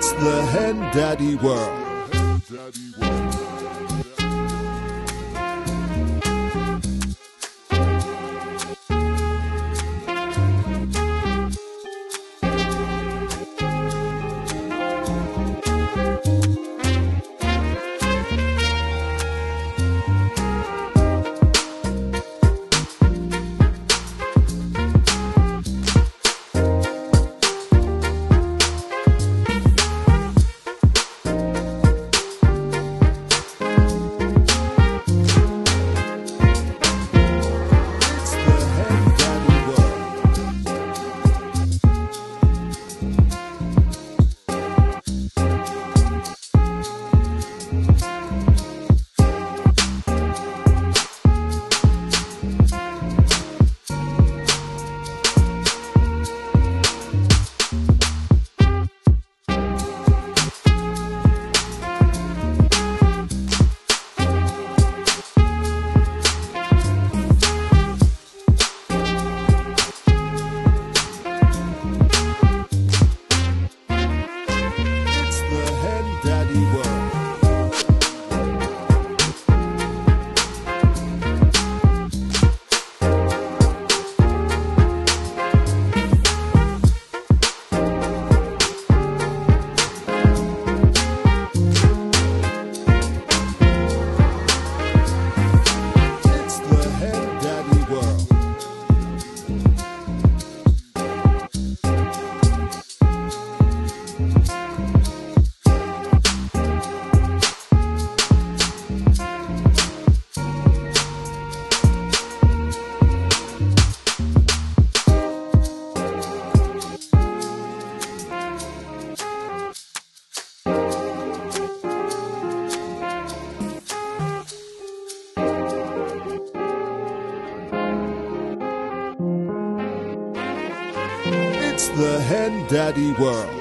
It's the Hen Daddy Whirl. It's the Hen Daddy Whirl.